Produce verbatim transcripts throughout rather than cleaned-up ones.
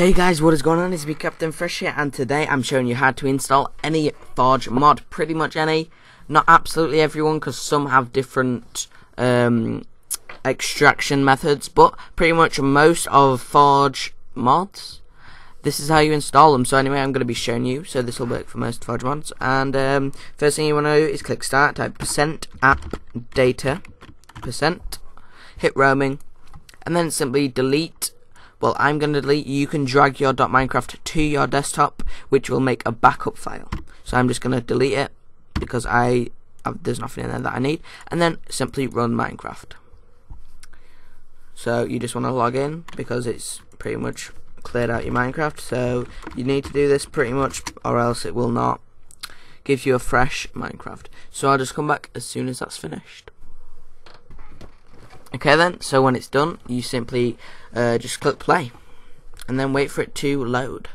Hey guys, what is going on? It's me, Captain Fresh here, and today I'm showing you how to install any Forge mod. Pretty much any, not absolutely everyone, because some have different um, extraction methods, but pretty much most of Forge mods, this is how you install them. So anyway, I'm going to be showing you, so this will work for most Forge mods. And um, first thing you want to do is click start, type percent app data, percent, hit roaming, and then simply delete. Well, I'm going to delete. You can drag your .minecraft to your desktop, which will make a backup file. So I'm just going to delete it because I have, there's nothing in there that I need. And then simply run Minecraft. So you just want to log in because it's pretty much cleared out your Minecraft. So you need to do this pretty much, or else it will not give you a fresh Minecraft. So I'll just come back as soon as that's finished. Okay then, so when it's done, you simply uh, just click play and then wait for it to load.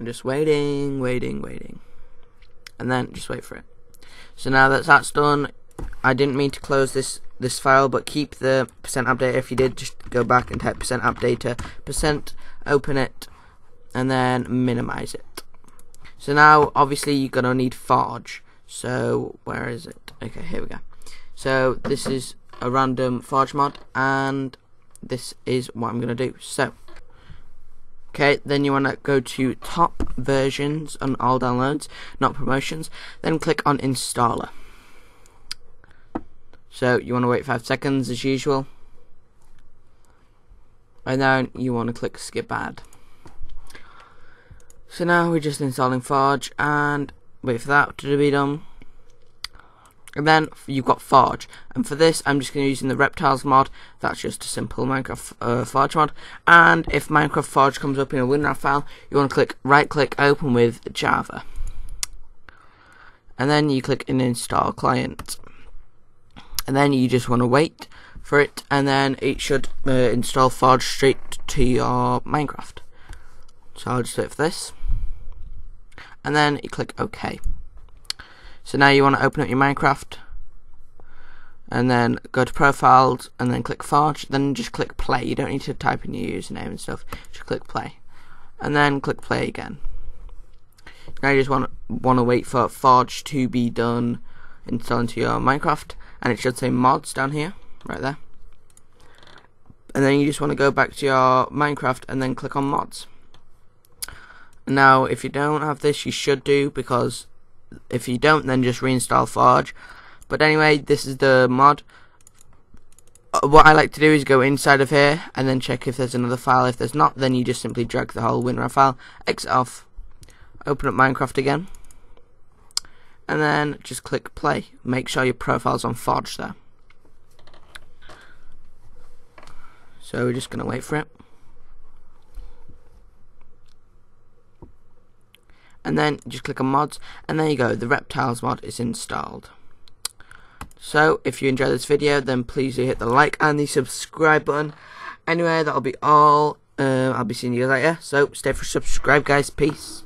And just waiting, waiting, waiting. And then just wait for it. So now that that's done, I didn't mean to close this, this file, but keep the percent update. If you did, just go back and type percent updater, percent, open it, and then minimize it. So now, obviously, you're going to need Forge. So, where is it? Okay, here we go. So, this is a random Forge mod, and this is what I'm going to do. So, okay, then you want to go to top versions on all downloads, not promotions. Then click on installer. So, you want to wait five seconds as usual. And then you want to click skip ad. So now we're just installing Forge and wait for that to be done. And then you've got Forge. And for this, I'm just going to use the Reptiles mod. That's just a simple Minecraft uh, Forge mod. And if Minecraft Forge comes up in a WinRAR file, you want to click right click open with Java. And then you click in install client. And then you just want to wait for it. And then it should uh, install Forge straight to your Minecraft. So I'll just wait for this. And then you click OK. So now you want to open up your Minecraft. And then go to Profiles. And then click Forge. Then just click Play. You don't need to type in your username and stuff. Just click Play. And then click Play again. Now you just want, want to wait for Forge to be done. Installed into your Minecraft. And it should say Mods down here. Right there. And then you just want to go back to your Minecraft. And then click on Mods. Now, if you don't have this, you should do, because if you don't, then just reinstall Forge. But anyway, this is the mod. What I like to do is go inside of here and then check if there's another file. If there's not, then you just simply drag the whole WinRAR file, exit off, open up Minecraft again, and then just click play. Make sure your profile's on Forge there. So we're just going to wait for it. And then just click on mods, and there you go, the Reptiles mod is installed. So if you enjoyed this video, then please do hit the like and the subscribe button. Anyway, that'll be all. uh, I'll be seeing you guys later, so stay for subscribe guys. Peace.